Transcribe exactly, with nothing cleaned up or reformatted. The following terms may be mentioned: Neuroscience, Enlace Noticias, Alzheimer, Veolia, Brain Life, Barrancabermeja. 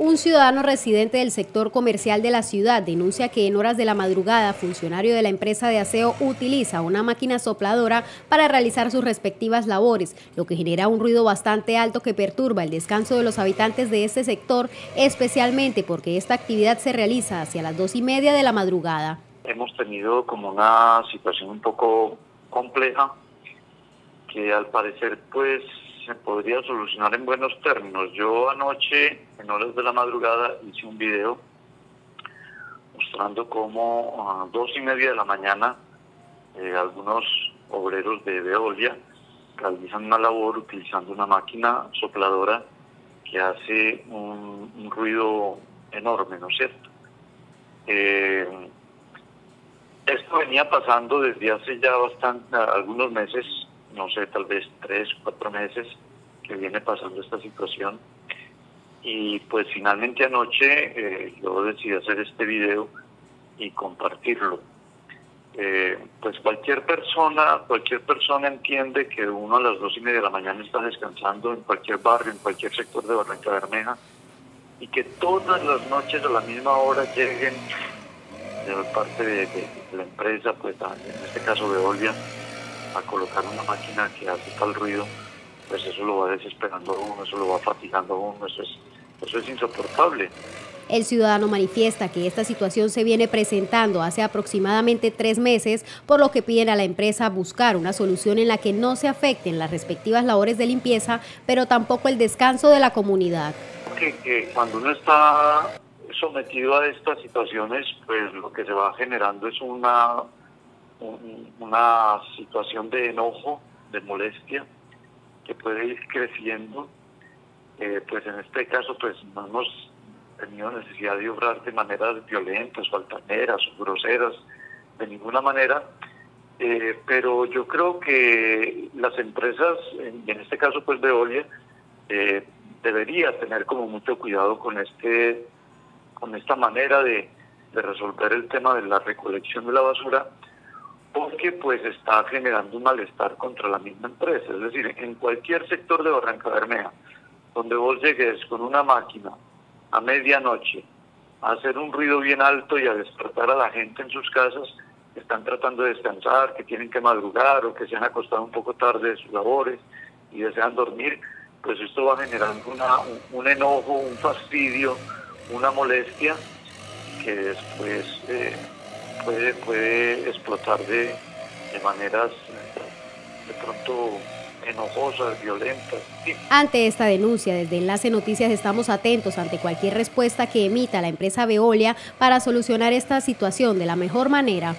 Un ciudadano residente del sector comercial de la ciudad denuncia que en horas de la madrugada, funcionario de la empresa de aseo utiliza una máquina sopladora para realizar sus respectivas labores, lo que genera un ruido bastante alto que perturba el descanso de los habitantes de este sector, especialmente porque esta actividad se realiza hacia las dos y media de la madrugada. Hemos tenido como una situación un poco compleja, que al parecer pues se podría solucionar en buenos términos. Yo anoche, en horas de la madrugada, hice un video mostrando cómo a dos y media de la mañana eh, algunos obreros de Veolia realizan una labor utilizando una máquina sopladora que hace un, un ruido enorme, ¿no es cierto? Eh, esto venía pasando desde hace ya bastante, algunos meses, no sé, tal vez tres, cuatro meses que viene pasando esta situación, y pues finalmente anoche eh, yo decidí hacer este video y compartirlo. Eh, pues cualquier persona, cualquier persona entiende que uno a las dos y media de la mañana está descansando en cualquier barrio, en cualquier sector de Barrancabermeja, y que todas las noches a la misma hora lleguen de parte de, de, de la empresa, pues en este caso Veolia, a colocar una máquina que hace tal ruido, pues eso lo va desesperando a uno, eso lo va fatigando a uno, eso es, eso es insoportable. El ciudadano manifiesta que esta situación se viene presentando hace aproximadamente tres meses, por lo que piden a la empresa buscar una solución en la que no se afecten las respectivas labores de limpieza, pero tampoco el descanso de la comunidad. Que, que cuando uno está sometido a estas situaciones, pues lo que se va generando es una... una situación de enojo, de molestia, que puede ir creciendo. Eh, pues en este caso pues no hemos tenido necesidad de obrar de maneras violentas o altaneras o groseras de ninguna manera, eh, pero yo creo que las empresas, en este caso pues Veolia, eh, debería tener como mucho cuidado con este con esta manera de, de resolver el tema de la recolección de la basura, porque pues está generando un malestar contra la misma empresa. Es decir, en cualquier sector de Barrancabermeja, donde vos llegues con una máquina a medianoche a hacer un ruido bien alto y a despertar a la gente en sus casas, que están tratando de descansar, que tienen que madrugar o que se han acostado un poco tarde de sus labores y desean dormir, pues esto va generando una, un, un enojo, un fastidio, una molestia que después... Eh, Puede, puede explotar de, de maneras de pronto enojosas, violentas. Ante esta denuncia, desde Enlace Noticias estamos atentos ante cualquier respuesta que emita la empresa Veolia para solucionar esta situación de la mejor manera.